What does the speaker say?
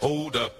Hold up.